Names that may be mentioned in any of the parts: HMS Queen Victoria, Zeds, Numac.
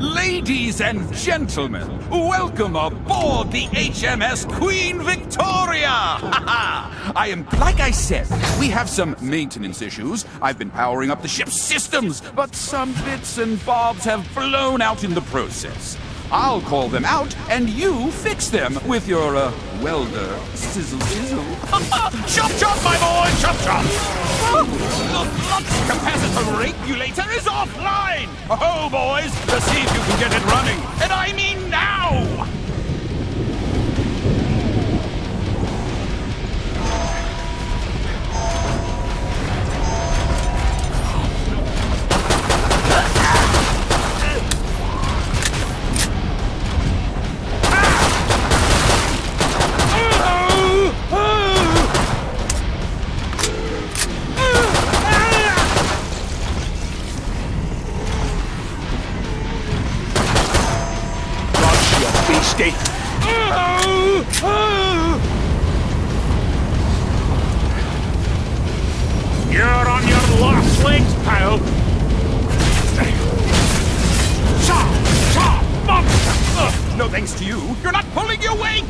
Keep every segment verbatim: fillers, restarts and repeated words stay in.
Ladies and gentlemen, welcome aboard the H M S Queen Victoria! I am, like I said, we have some maintenance issues. I've been powering up the ship's systems, but some bits and bobs have blown out in the process. I'll call them out, and you fix them with your, uh, welder. Sizzle, sizzle. Chop, chop, my boy! Chop, chop! Oh, the flux capacitor regulator is offline! Oh, boys, let's see if you can get it running. And I mean now! Stay. Oh, oh. You're on your last legs, pal. Chop, chop, monster! Ugh. No thanks to you. You're not pulling your weight.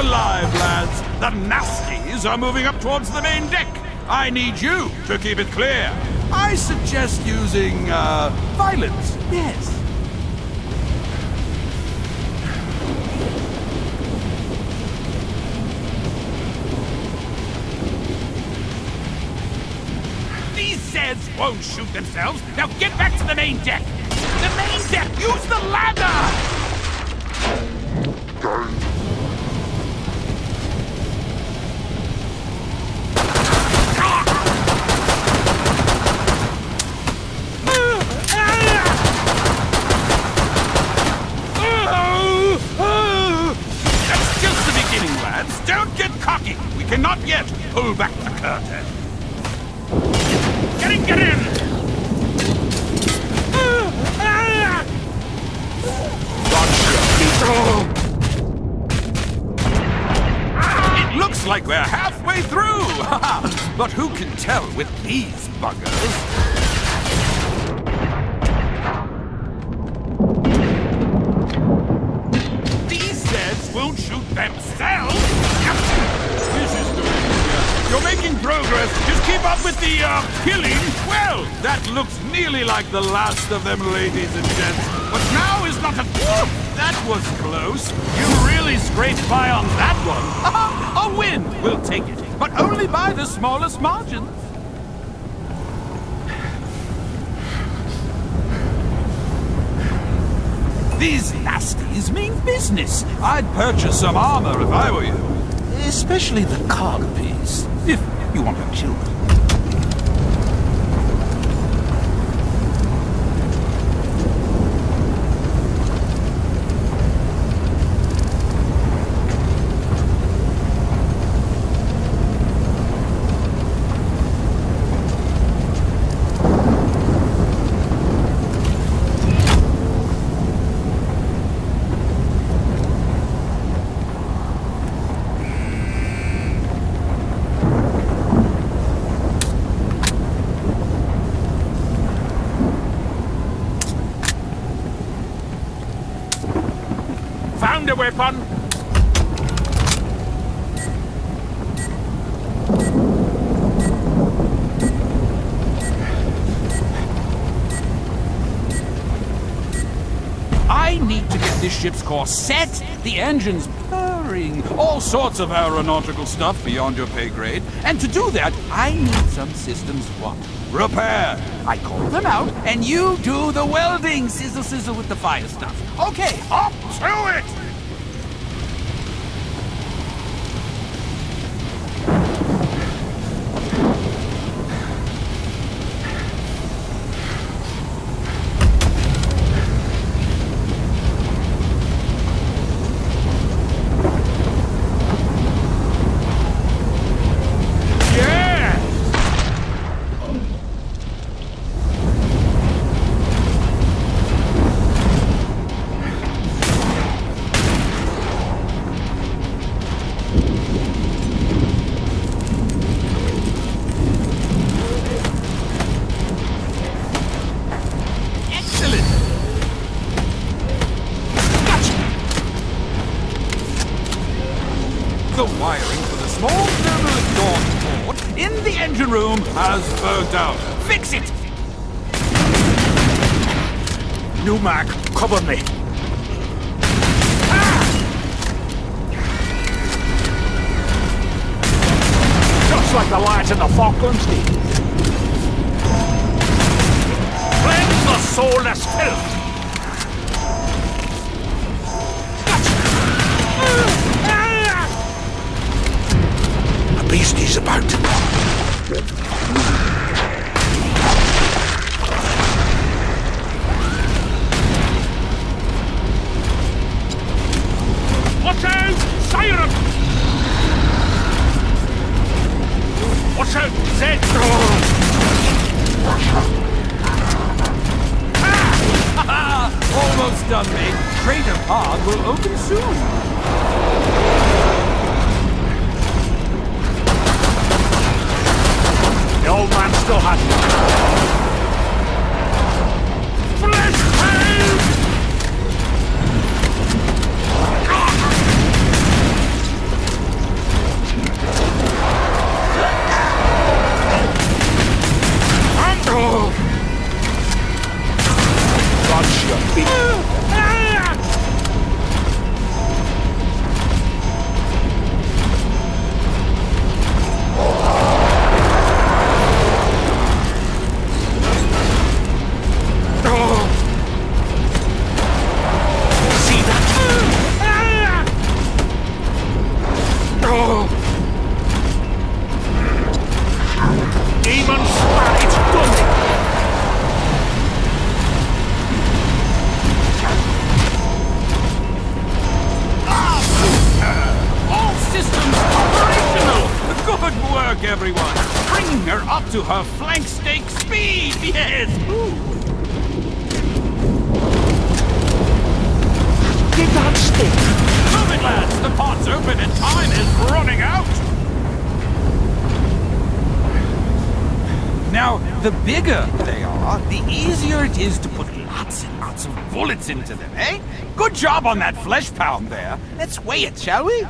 Alive, lads! The nasties are moving up towards the main deck! I need you to keep it clear! I suggest using, uh, violence. Yes. These Zeds won't shoot themselves! Now get back to the main deck! The main deck! Use the ladder! Don't get cocky! We cannot yet pull back the curtain. Get in, get in! Gotcha. It looks like we're halfway through! But who can tell with these buggers? Won't shoot themselves! This is the way. You're making progress. Just keep up with the, uh, killing. Well, that looks nearly like the last of them, ladies and gents. But now is not a... Whoop! That was close. You really scraped by on that one. A win! We'll take it. But only by the smallest margin. These nasties mean business. I'd purchase some armor if I were you. Especially the cog piece, if you want to kill them. Found a weapon! this ship's course set, the engines purring, all sorts of aeronautical stuff beyond your pay grade. And to do that, I need some systems what? Repair. I call them out, and you do the welding, sizzle sizzle with the fire stuff. Okay, up to it! The wiring for the small thermal exhaust port in the engine room has burnt out. Fix it! Numac, cover me. Ah! Just like the lads in the Falklands did. Cleanse the soulless filth! Beasties about. Watch out! Siren! Watch out! Zed! Almost done, mate. Crater Pod will open soon. The old man still has it. Flesh hound! Andrew! Dodge your feet. Everyone, bringing her up to her flank stake speed. Yes. Ooh. Get that stick. Move it, lads. The pot's open and time is running out. Now, the bigger they are, the easier it is to put lots and lots of bullets into them. Eh? Good job on that flesh pound there. Let's weigh it, shall we?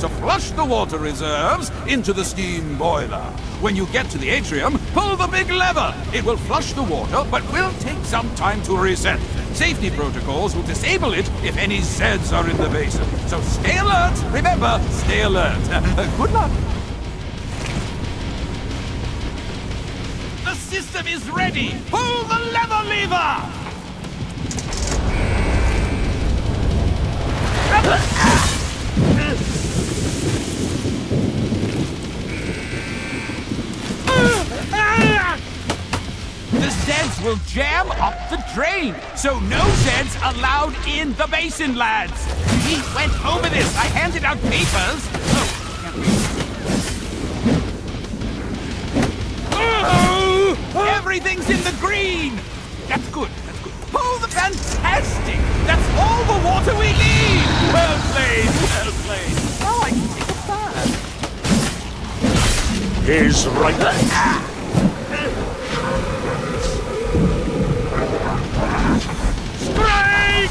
To flush the water reserves into the steam boiler. When you get to the atrium, pull the big lever. It will flush the water, but will take some time to reset. Safety protocols will disable it if any Zeds are in the basin. So stay alert. Remember, stay alert. Good luck. The system is ready. Pull the lever lever. The Zeds will jam up the drain, so no Zeds allowed in the basin, lads. We went over this. I handed out papers. Oh, can't we... oh! Everything's in the green. That's good. That's good. Oh, the fantastic! That's all the water we need! Well played, well played. Now I can take a bath. He's right there. Ah. Strike!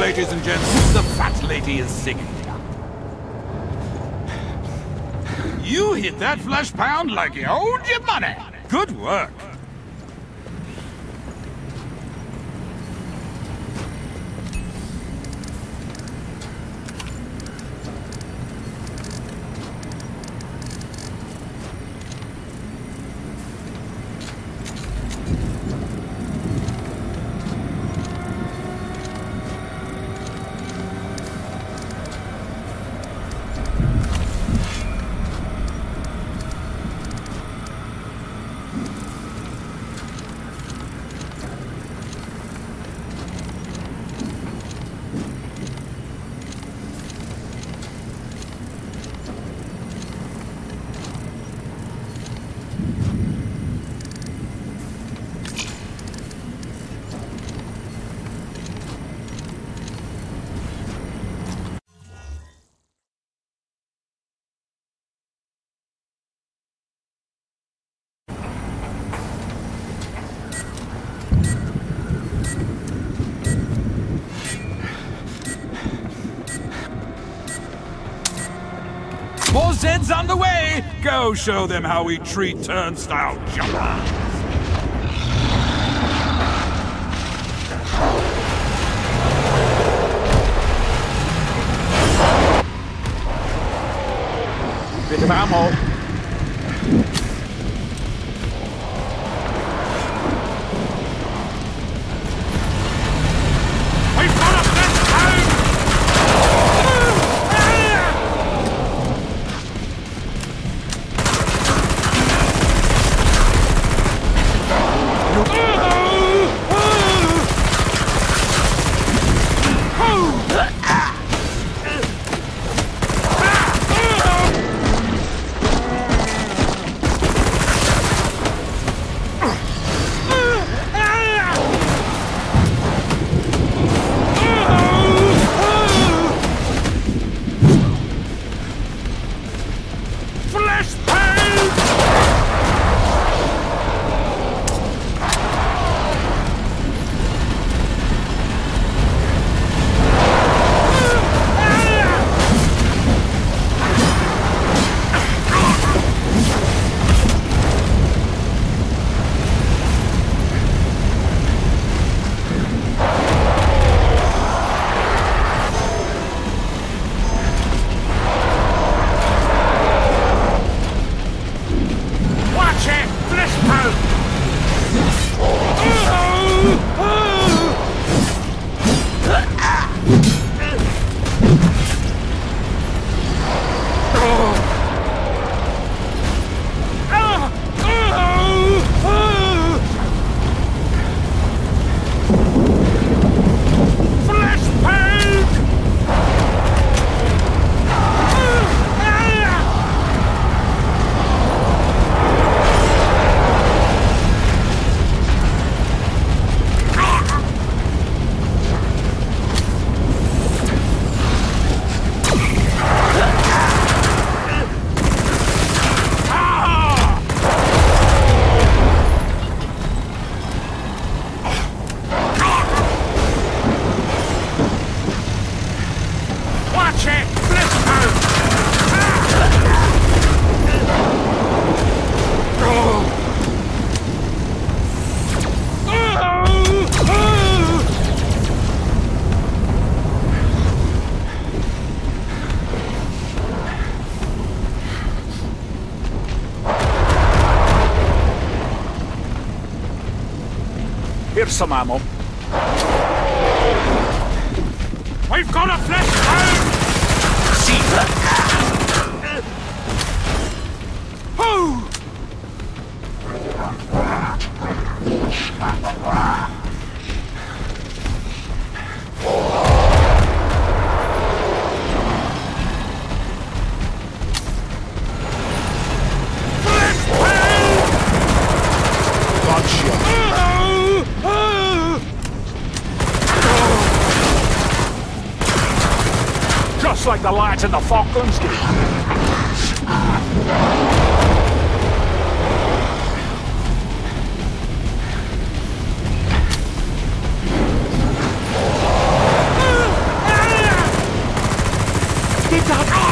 Ladies and gentlemen, the fat lady is singing. You hit that flush pound like you owed your money. Good work. More Zeds on the way! Go show them how we treat turnstile jumpers! Bit of ammo. We've got a fence down! of some ammo. We've got a flesh down! See that? Who? Just like the lads in the Falklands do. Did that